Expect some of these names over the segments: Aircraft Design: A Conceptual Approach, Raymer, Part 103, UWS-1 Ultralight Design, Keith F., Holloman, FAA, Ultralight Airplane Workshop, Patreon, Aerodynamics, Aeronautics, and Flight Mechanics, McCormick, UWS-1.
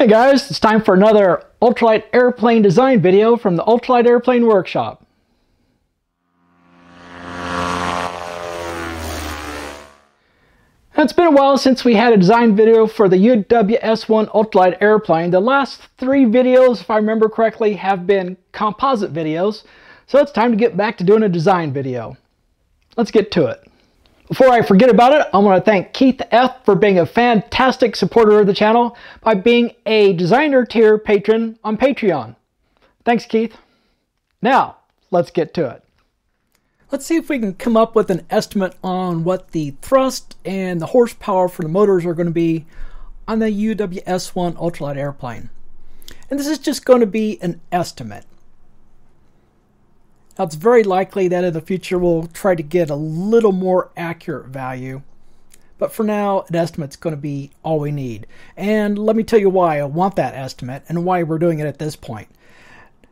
Hey guys, it's time for another ultralight airplane design video from the Ultralight Airplane Workshop. It's been a while since we had a design video for the UWS-1 ultralight airplane. The last three videos, if I remember correctly, have been composite videos, so it's time to get back to doing a design video. Let's get to it. Before I forget about it, I want to thank Keith F. for being a fantastic supporter of the channel by being a designer tier patron on Patreon. Thanks, Keith. Now, let's get to it. Let's see if we can come up with an estimate on what the thrust and the horsepower for the motors are going to be on the UWS-1 ultralight airplane. And this is just going to be an estimate. Now, it's very likely that in the future we'll try to get a little more accurate value, but for now an estimate's going to be all we need. And let me tell you why I want that estimate and why we're doing it at this point.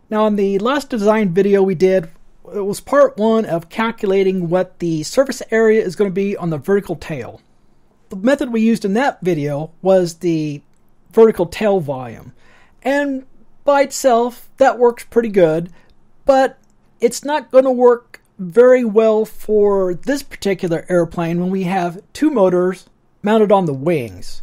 Now, on the last design video we did, it was part one of calculating what the surface area is going to be on the vertical tail. The method we used in that video was the vertical tail volume, and by itself that works pretty good, but it's not going to work very well for this particular airplane when we have two motors mounted on the wings.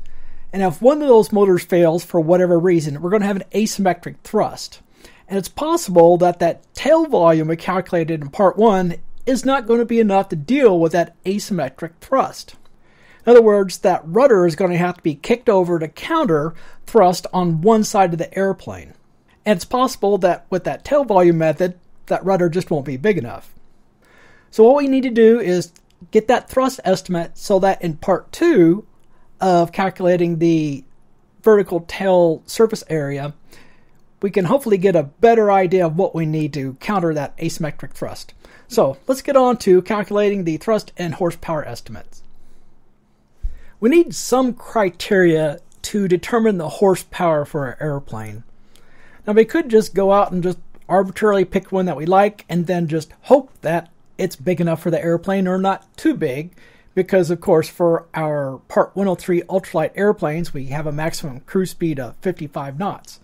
And if one of those motors fails for whatever reason, we're going to have an asymmetric thrust. And it's possible that that tail volume we calculated in part one is not going to be enough to deal with that asymmetric thrust. In other words, that rudder is going to have to be kicked over to counter thrust on one side of the airplane. And it's possible that with that tail volume method, that rudder just won't be big enough. So what we need to do is get that thrust estimate so that in part two of calculating the vertical tail surface area, we can hopefully get a better idea of what we need to counter that asymmetric thrust. So let's get on to calculating the thrust and horsepower estimates. We need some criteria to determine the horsepower for our airplane. Now, we could just go out and just arbitrarily pick one that we like and then just hope that it's big enough for the airplane or not too big, because of course for our Part 103 ultralight airplanes we have a maximum cruise speed of 55 knots.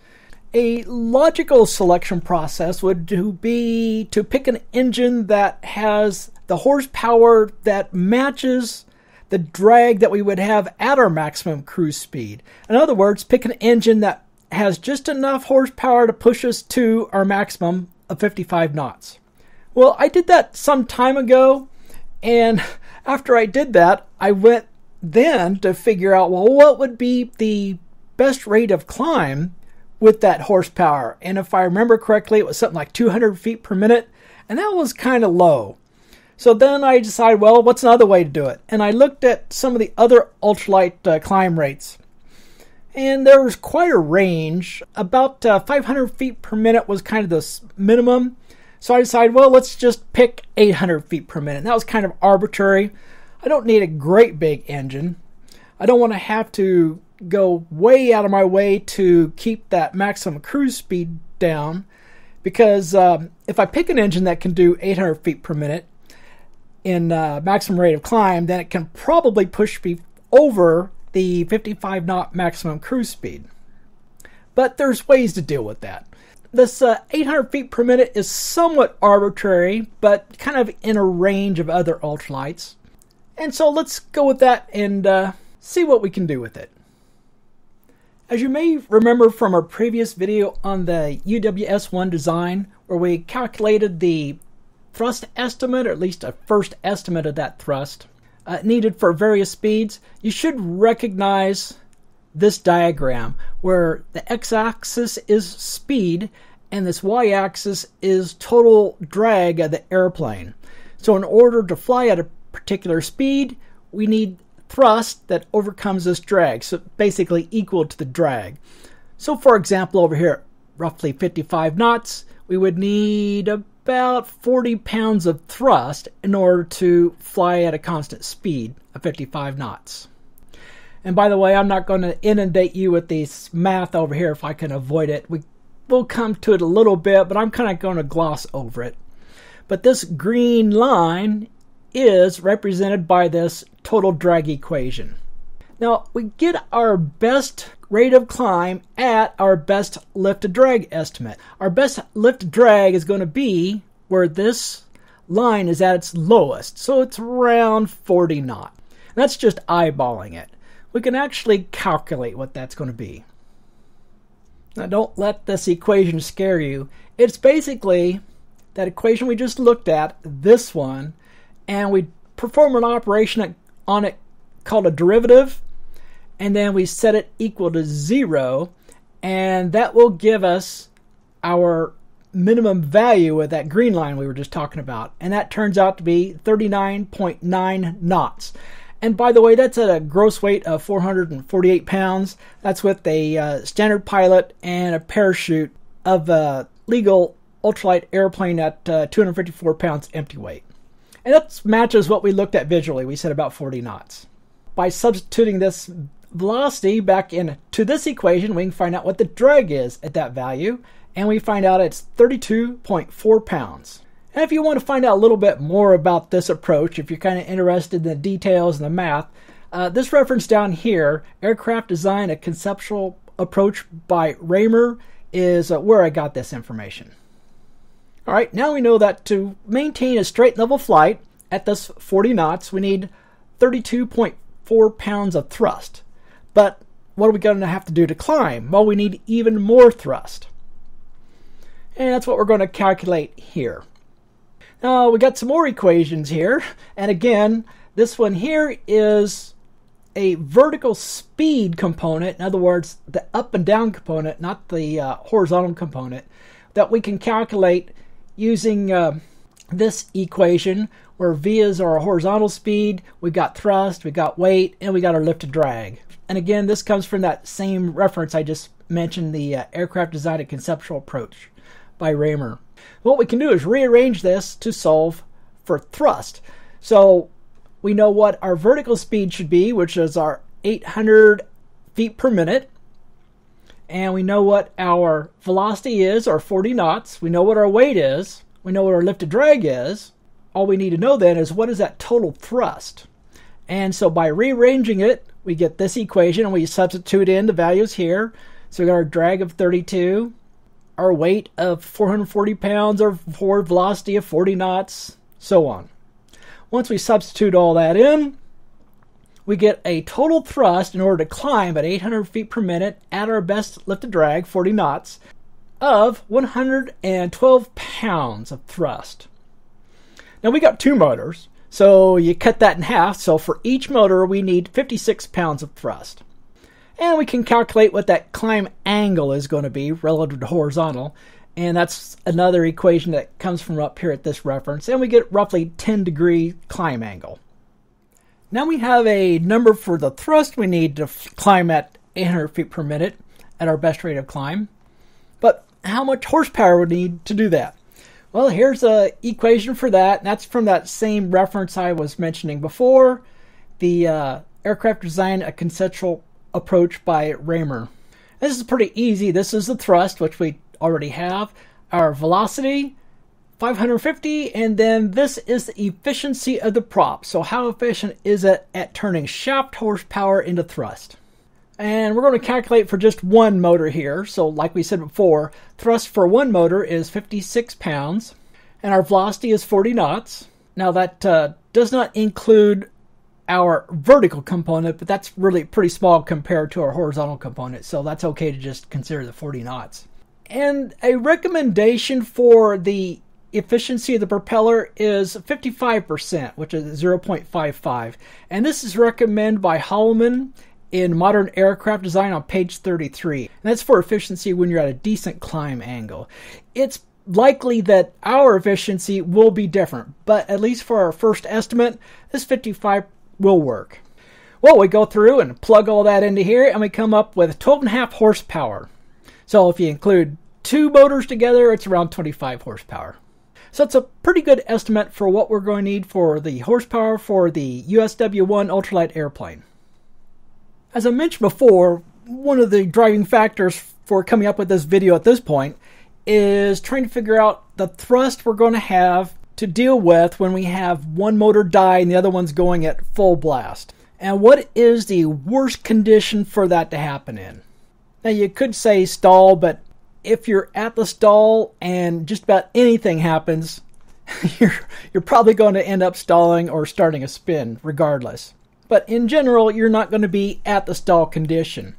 A logical selection process would be to pick an engine that has the horsepower that matches the drag that we would have at our maximum cruise speed. In other words, pick an engine that has just enough horsepower to push us to our maximum of 55 knots. Well, I did that some time ago, and after I did that, I went then to figure out, well, what would be the best rate of climb with that horsepower? And if I remember correctly, it was something like 200 feet per minute, and that was kind of low. So then I decided, well, what's another way to do it? And I looked at some of the other ultralight climb rates. And there was quite a range. About 500 feet per minute was kind of the minimum. So I decided, well, let's just pick 800 feet per minute. And that was kind of arbitrary. I don't need a great big engine. I don't want to have to go way out of my way to keep that maximum cruise speed down, because if I pick an engine that can do 800 feet per minute in maximum rate of climb, then it can probably push me over the 55 knot maximum cruise speed. But there's ways to deal with that. This 800 feet per minute is somewhat arbitrary, but kind of in a range of other ultralights. And so let's go with that and see what we can do with it. As you may remember from our previous video on the UWS-1 design, where we calculated the thrust estimate, or at least a first estimate of that thrust, needed for various speeds, you should recognize this diagram where the x-axis is speed and this y-axis is total drag of the airplane. So in order to fly at a particular speed, we need thrust that overcomes this drag, so basically equal to the drag. So for example, over here at roughly 55 knots, we would need about 40 pounds of thrust in order to fly at a constant speed of 55 knots. And by the way, I'm not going to inundate you with this math over here if I can avoid it. We will come to it a little bit, but I'm kind of going to gloss over it. But this green line is represented by this total drag equation. Now, we get our best rate of climb at our best lift-to-drag estimate. Our best lift-to-drag is going to be where this line is at its lowest, so it's around 40 knot. That's just eyeballing it. We can actually calculate what that's going to be. Now, don't let this equation scare you. It's basically that equation we just looked at, this one, and we perform an operation on it called a derivative, and then we set it equal to 0, and that will give us our minimum value of that green line we were just talking about, and that turns out to be 39.9 knots. And by the way, that's at a gross weight of 448 pounds. That's with a standard pilot and a parachute of a legal ultralight airplane at 254 pounds empty weight. And that matches what we looked at visually. We said about 40 knots. By substituting this velocity back into this equation, we can find out what the drag is at that value, and we find out it's 32.4 pounds. And if you want to find out a little bit more about this approach, if you're kind of interested in the details and the math, this reference down here, Aircraft Design: A Conceptual Approach by Raymer, is where I got this information. All right, now we know that to maintain a straight level flight at this 40 knots, we need 32.4 pounds of thrust. But what are we going to have to do to climb? Well, we need even more thrust. And that's what we're going to calculate here. Now, we got some more equations here. And again, this one here is a vertical speed component. In other words, the up and down component, not the horizontal component, that we can calculate using this equation, where V is our horizontal speed, we got thrust, we got weight, and we got our lift to drag. And again, this comes from that same reference I just mentioned, the Aircraft Design: A Conceptual Approach by Raymer. What we can do is rearrange this to solve for thrust. So we know what our vertical speed should be, which is our 800 feet per minute. And we know what our velocity is, or 40 knots. We know what our weight is. We know what our lift to drag is. All we need to know then is what is that total thrust. And so by rearranging it, we get this equation, and we substitute in the values here. So we got our drag of 32, our weight of 440 pounds, our forward velocity of 40 knots, so on. Once we substitute all that in, we get a total thrust in order to climb at 800 feet per minute at our best lift to drag, 40 knots, of 112 pounds of thrust. Now, we got two motors, so you cut that in half. So for each motor, we need 56 pounds of thrust. And we can calculate what that climb angle is going to be relative to horizontal. And that's another equation that comes from up here at this reference. And we get roughly 10-degree climb angle. Now we have a number for the thrust we need to climb at 800 feet per minute at our best rate of climb. But how much horsepower we need to do that? Well, here's an equation for that. And that's from that same reference I was mentioning before, the Aircraft Design: A Conceptual Approach by Raymer. This is pretty easy. This is the thrust, which we already have. Our velocity, 550, and then this is the efficiency of the prop. So how efficient is it at turning shaft horsepower into thrust? And we're going to calculate for just one motor here. So like we said before, thrust for one motor is 56 pounds, and our velocity is 40 knots. Now that does not include our vertical component, but that's really pretty small compared to our horizontal component. So that's okay to just consider the 40 knots. And a recommendation for the efficiency of the propeller is 55%, which is 0.55. And this is recommended by Holloman in Modern Aircraft Design on page 33. And that's for efficiency when you're at a decent climb angle. It's likely that our efficiency will be different, but at least for our first estimate, this 55 will work. Well, we go through and plug all that into here, and we come up with 12.5 horsepower. So if you include two motors together, it's around 25 horsepower. So it's a pretty good estimate for what we're going to need for the horsepower for the USW-1 ultralight airplane. As I mentioned before, one of the driving factors for coming up with this video at this point is trying to figure out the thrust we're going to have to deal with when we have one motor die and the other one's going at full blast. And what is the worst condition for that to happen in? Now, you could say stall, but if you're at the stall and just about anything happens, you're probably going to end up stalling or starting a spin regardless. But in general, you're not going to be at the stall condition.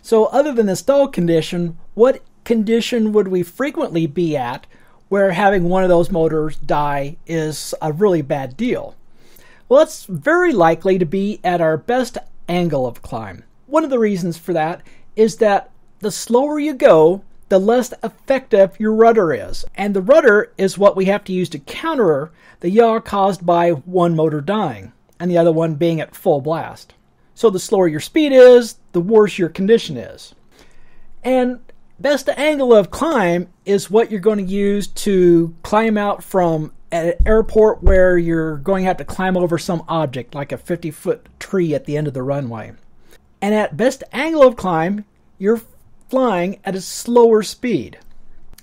So other than the stall condition, what condition would we frequently be at where having one of those motors die is a really bad deal? Well, it's very likely to be at our best angle of climb. One of the reasons for that is that the slower you go, the less effective your rudder is. And the rudder is what we have to use to counter the yaw caused by one motor dying and the other one being at full blast. So the slower your speed is, the worse your condition is. And best angle of climb is what you're going to use to climb out from an airport where you're going to have to climb over some object, like a 50-foot tree at the end of the runway. And at best angle of climb, you're flying at a slower speed.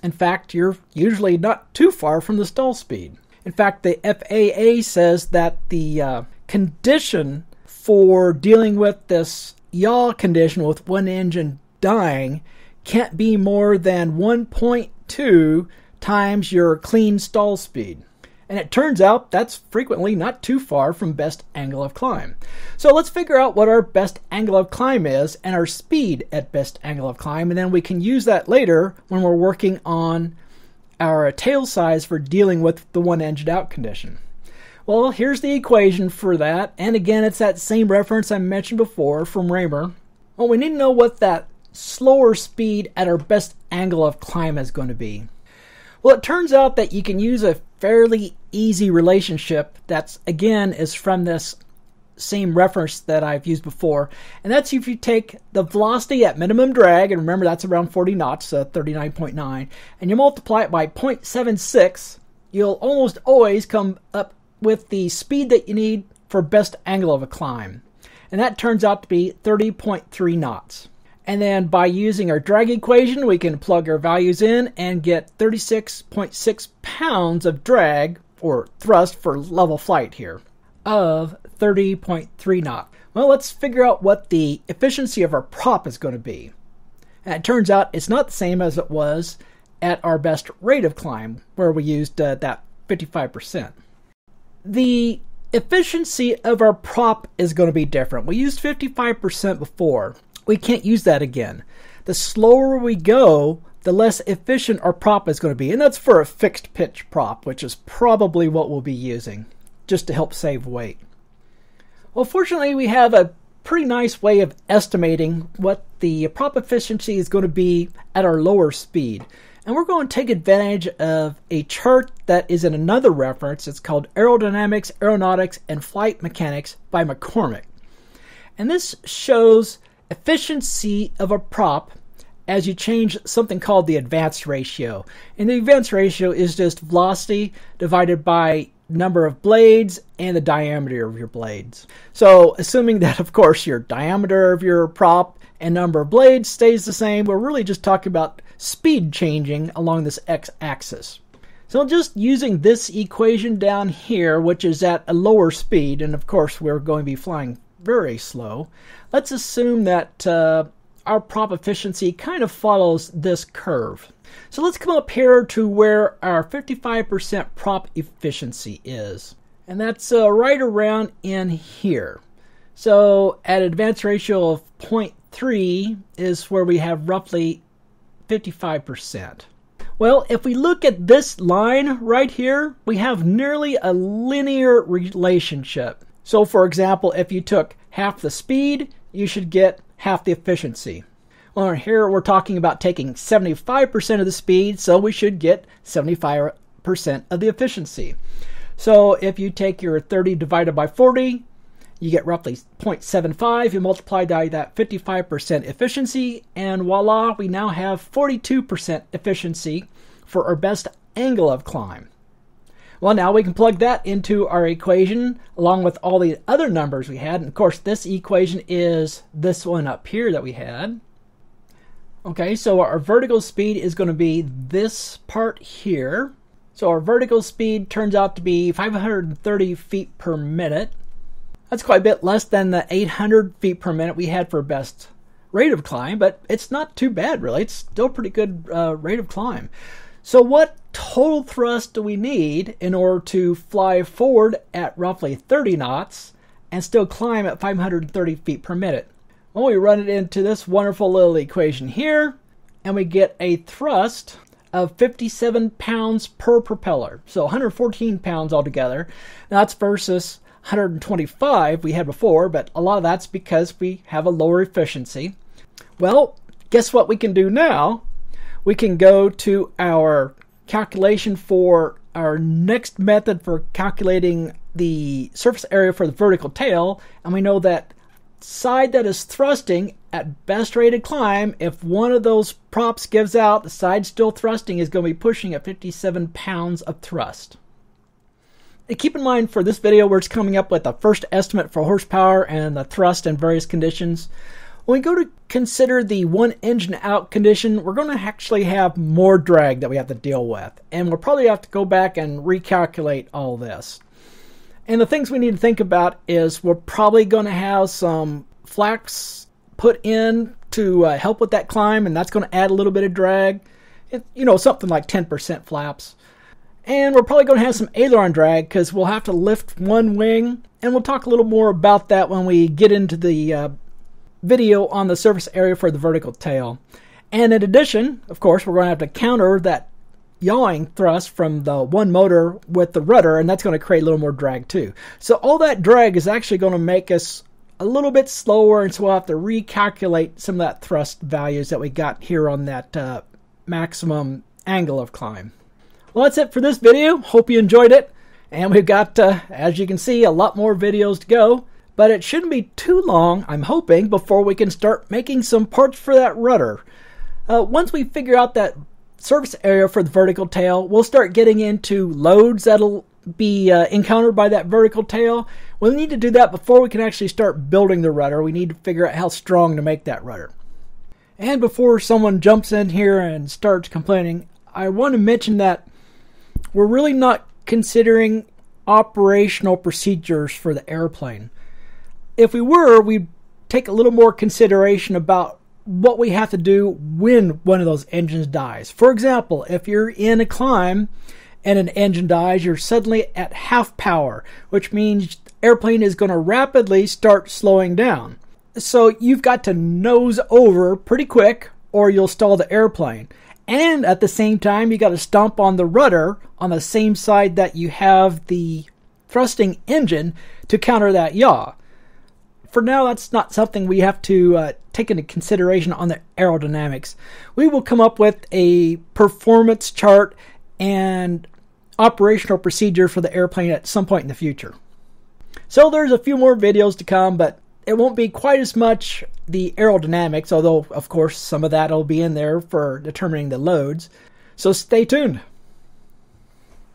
In fact, you're usually not too far from the stall speed. In fact, the FAA says that the condition for dealing with this yaw condition with one engine dying can't be more than 1.2 times your clean stall speed. And it turns out that's frequently not too far from best angle of climb. So let's figure out what our best angle of climb is and our speed at best angle of climb, and then we can use that later when we're working on our tail size for dealing with the one engine out condition. Well, here's the equation for that, and again, it's that same reference I mentioned before from Raymer. Well, we need to know what that slower speed at our best angle of climb is going to be. Well, it turns out that you can use a fairly easy relationship that's, again, is from this same reference that I've used before, and that's if you take the velocity at minimum drag, and remember that's around 40 knots, so 39.9, and you multiply it by 0.76, you'll almost always come up with the speed that you need for best angle of a climb, and that turns out to be 30.3 knots. And then by using our drag equation, we can plug our values in and get 36.6 pounds of drag, or thrust for level flight here, of 30.3 knots. Well, let's figure out what the efficiency of our prop is going to be. And it turns out it's not the same as it was at our best rate of climb, where we used that 55%. The efficiency of our prop is going to be different. We used 55% before. We can't use that again. The slower we go, the less efficient our prop is going to be. And that's for a fixed pitch prop, which is probably what we'll be using, just to help save weight. Well, fortunately, we have a pretty nice way of estimating what the prop efficiency is going to be at our lower speed. And we're going to take advantage of a chart that is in another reference. It's called Aerodynamics, Aeronautics, and Flight Mechanics by McCormick. And this shows efficiency of a prop as you change something called the advance ratio. And the advance ratio is just velocity divided by number of blades and the diameter of your blades. So assuming that, of course, your diameter of your prop and number of blades stays the same, we're really just talking about speed changing along this x-axis. So just using this equation down here, which is at a lower speed, and of course we're going to be flying very slow, let's assume that our prop efficiency kind of follows this curve. So let's come up here to where our 55% prop efficiency is, and that's right around in here. So at advance ratio of 0.3 is where we have roughly 55%. Well, if we look at this line right here, we have nearly a linear relationship. So for example, if you took half the speed, you should get half the efficiency. Well, here we're talking about taking 75% of the speed, so we should get 75% of the efficiency. So if you take your 30 divided by 40, you get roughly 0.75. You multiply by that 55% efficiency, and voila, we now have 42% efficiency for our best angle of climb. Well, now we can plug that into our equation along with all the other numbers we had. And of course, this equation is this one up here that we had. Okay, so our vertical speed is going to be this part here. So our vertical speed turns out to be 530 feet per minute. That's quite a bit less than the 800 feet per minute we had for best rate of climb, but it's not too bad really. It's still pretty good rate of climb. So what total thrust do we need in order to fly forward at roughly 30 knots and still climb at 530 feet per minute? Well, we run it into this wonderful little equation here, and we get a thrust of 57 pounds per propeller. So 114 pounds altogether. Now that's versus 125 we had before, but a lot of that's because we have a lower efficiency. Well, guess what we can do now? We can go to our calculation for our next method for calculating the surface area for the vertical tail, and we know that side that is thrusting at best rate of climb, if one of those props gives out, the side still thrusting is going to be pushing at 57 pounds of thrust. And keep in mind for this video, we're just coming up with the first estimate for horsepower and the thrust in various conditions. When we go to consider the one engine out condition, we're going to actually have more drag that we have to deal with, and we'll probably have to go back and recalculate all this. And the things we need to think about is we're probably going to have some flaps put in to help with that climb, and that's going to add a little bit of drag. You know, something like 10% flaps. And we're probably going to have some aileron drag because we'll have to lift one wing, and we'll talk a little more about that when we get into the video on the surface area for the vertical tail. And in addition, of course, we're going to have to counter that yawing thrust from the one motor with the rudder, and that's going to create a little more drag too. So all that drag is actually going to make us a little bit slower, and so we'll have to recalculate some of that thrust values that we got here on that maximum angle of climb. Well, that's it for this video. Hope you enjoyed it, and we've got, as you can see, a lot more videos to go, but it shouldn't be too long, I'm hoping, before we can start making some parts for that rudder. Once we figure out that surface area for the vertical tail, we'll start getting into loads that'll be encountered by that vertical tail. We'll need to do that before we can actually start building the rudder. We need to figure out how strong to make that rudder. And before someone jumps in here and starts complaining, I want to mention that we're really not considering operational procedures for the airplane. If we were, we'd take a little more consideration about what we have to do when one of those engines dies. For example, if you're in a climb and an engine dies, you're suddenly at half power, which means the airplane is going to rapidly start slowing down. So you've got to nose over pretty quick or you'll stall the airplane. And at the same time, you got to stomp on the rudder on the same side that you have the thrusting engine to counter that yaw. For now, that's not something we have to take into consideration on the aerodynamics. We will come up with a performance chart and operational procedure for the airplane at some point in the future. So there's a few more videos to come, but it won't be quite as much the aerodynamics, although of course some of that will be in there for determining the loads. So stay tuned.